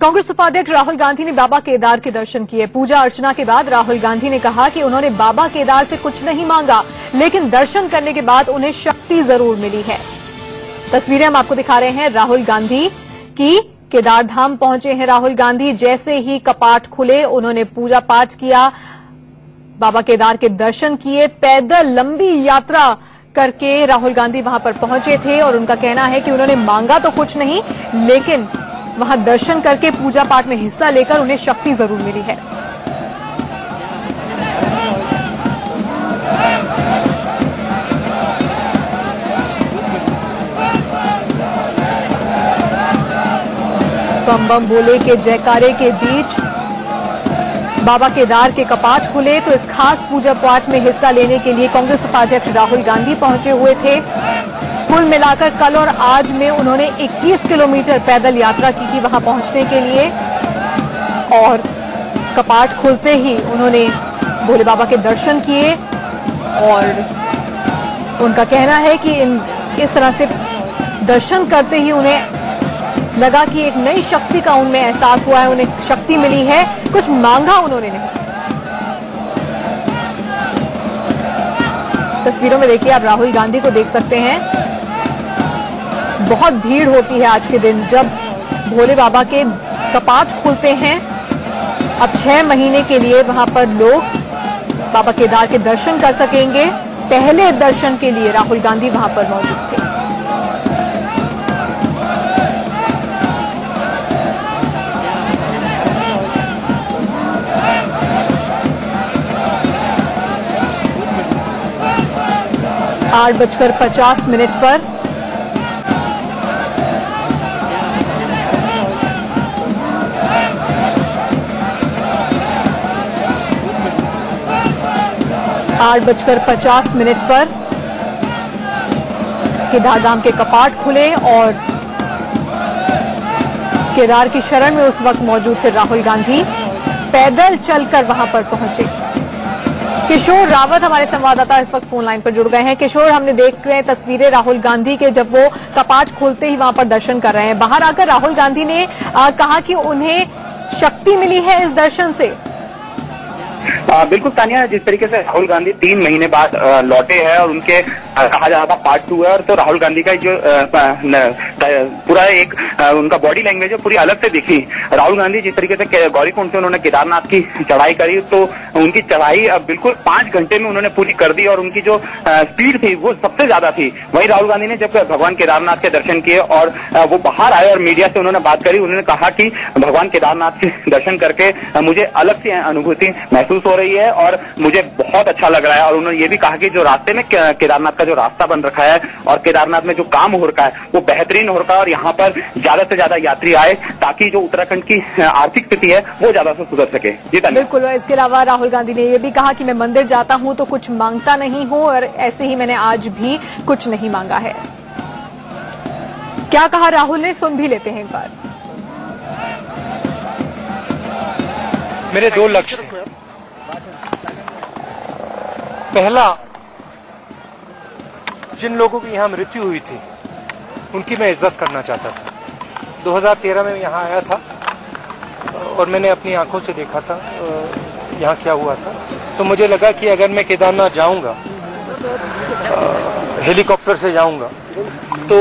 कांग्रेस उपाध्यक्ष राहुल गांधी ने बाबा केदार के दर्शन किए। पूजा अर्चना के बाद राहुल गांधी ने कहा कि उन्होंने बाबा केदार से कुछ नहीं मांगा, लेकिन दर्शन करने के बाद उन्हें शक्ति जरूर मिली है। तस्वीरें हम आपको दिखा रहे हैं राहुल गांधी की। केदारधाम पहुंचे हैं राहुल गांधी। जैसे ही कपाट खुले उन्होंने पूजा पाठ किया, बाबा केदार के दर्शन किए। पैदल लंबी यात्रा करके राहुल गांधी वहां पर पहुंचे थे और उनका कहना है कि उन्होंने मांगा तो कुछ नहीं, लेकिन वहां दर्शन करके पूजा पाठ में हिस्सा लेकर उन्हें शक्ति जरूर मिली है। बम बम भोले के जयकारे के बीच बाबा केदार के कपाट खुले तो इस खास पूजा पाठ में हिस्सा लेने के लिए कांग्रेस उपाध्यक्ष राहुल गांधी पहुंचे हुए थे। कुल मिलाकर कल और आज में उन्होंने 21 किलोमीटर पैदल यात्रा की थी वहां पहुंचने के लिए, और कपाट खुलते ही उन्होंने भोले बाबा के दर्शन किए। और उनका कहना है कि इस तरह से दर्शन करते ही उन्हें लगा कि एक नई शक्ति का उनमें एहसास हुआ है, उन्हें शक्ति मिली है, कुछ मांगा उन्होंने नहीं। तस्वीरों में देखिए आप राहुल गांधी को देख सकते हैं। बहुत भीड़ होती है आज के दिन जब भोले बाबा के कपाट खुलते हैं। अब 6 महीने के लिए वहां पर लोग बाबा केदार के दर्शन कर सकेंगे। पहले दर्शन के लिए राहुल गांधी वहां पर मौजूद थे। आठ बजकर 50 मिनट पर केदारधाम के कपाट खुले और केदार की शरण में उस वक्त मौजूद थे राहुल गांधी। पैदल चलकर वहां पर पहुंचे। किशोर रावत हमारे संवाददाता इस वक्त फोन लाइन पर जुड़ गए हैं। किशोर, हमने देख रहे हैं तस्वीरें राहुल गांधी के, जब वो कपाट खोलते ही वहां पर दर्शन कर रहे हैं। बाहर आकर राहुल गांधी ने कहा कि उन्हें शक्ति मिली है इस दर्शन से। बिल्कुल तानिया, जिस तरीके से राहुल गांधी 3 महीने बाद लौटे हैं और उनके कहा जा रहा था पार्ट 2 है, और तो राहुल गांधी का जो पूरा एक उनका बॉडी लैंग्वेज है पूरी अलग से दिखी। राहुल गांधी जिस तरीके से गौरीकुंड से उन्होंने केदारनाथ की चढ़ाई करी तो उनकी चढ़ाई बिल्कुल 5 घंटे में उन्होंने पूरी कर दी और उनकी जो स्पीड थी वो सबसे ज्यादा थी। वहीं राहुल गांधी ने जब भगवान केदारनाथ के दर्शन किए और वो बाहर आए और मीडिया से उन्होंने बात करी, उन्होंने कहा कि भगवान केदारनाथ के दर्शन करके मुझे अलग सी अनुभूति महसूस हो रही है और मुझे बहुत अच्छा लग रहा है। और उन्होंने ये भी कहा कि जो रास्ते में केदारनाथ का जो रास्ता बन रखा है और केदारनाथ में जो काम हो रखा है वो बेहतरीन हो रखा है और यहाँ पर ज्यादा से ज्यादा यात्री आए ताकि जो उत्तराखंड की आर्थिक स्थिति है वो ज्यादा से सुधर सके। जी बिल्कुल। इसके अलावा राहुल गांधी ने ये भी कहा कि मैं मंदिर जाता हूँ तो कुछ मांगता नहीं हूँ और ऐसे ही मैंने आज भी कुछ नहीं मांगा है। क्या कहा राहुल ने, सुन भी लेते हैं एक बार। मेरे 2 लक्ष्य हैं। पहला, जिन लोगों की यहाँ मृत्यु हुई थी उनकी मैं इज्जत करना चाहता था। 2013 में यहाँ आया था और मैंने अपनी आंखों से देखा था यहाँ क्या हुआ था, तो मुझे लगा कि अगर मैं केदारनाथ जाऊँगा, हेलीकॉप्टर से जाऊँगा तो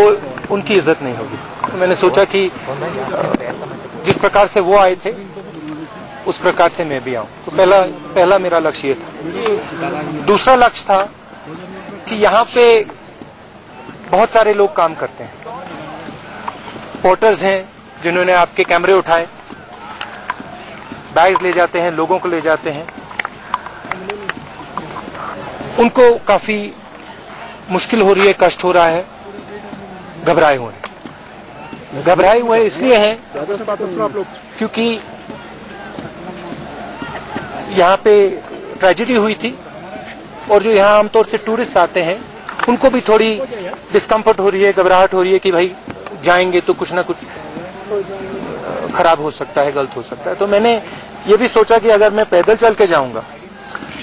उनकी इज्जत नहीं होगी। तो मैंने सोचा कि जिस प्रकार से वो आए थे उस प्रकार से मैं भी आऊँ, तो पहला मेरा लक्ष्य ये था। दूसरा लक्ष्य था कि यहाँ पे बहुत सारे लोग काम करते हैं। पोर्टर्स हैं जिन्होंने आपके कैमरे उठाए, बैग्स ले जाते हैं, लोगों को ले जाते हैं। उनको काफी मुश्किल हो रही है, कष्ट हो रहा है, घबराए हुए इसलिए हैं क्योंकि यहाँ पे ट्रेजेडी हुई थी और जो यहाँ आमतौर से टूरिस्ट आते हैं उनको भी थोड़ी डिस्कम्फर्ट हो रही है, घबराहट हो रही है कि भाई जाएंगे तो कुछ ना कुछ खराब हो सकता है, गलत हो सकता है। तो मैंने ये भी सोचा कि अगर मैं पैदल चल के जाऊँगा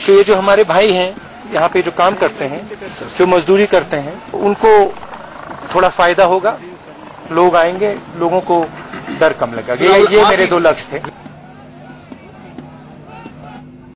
तो ये जो हमारे भाई हैं यहाँ पे जो काम करते हैं, जो मजदूरी करते हैं, उनको थोड़ा फायदा होगा, लोग आएंगे, लोगों को दर कम लगेगा। ये मेरे दो लक्ष्य थे।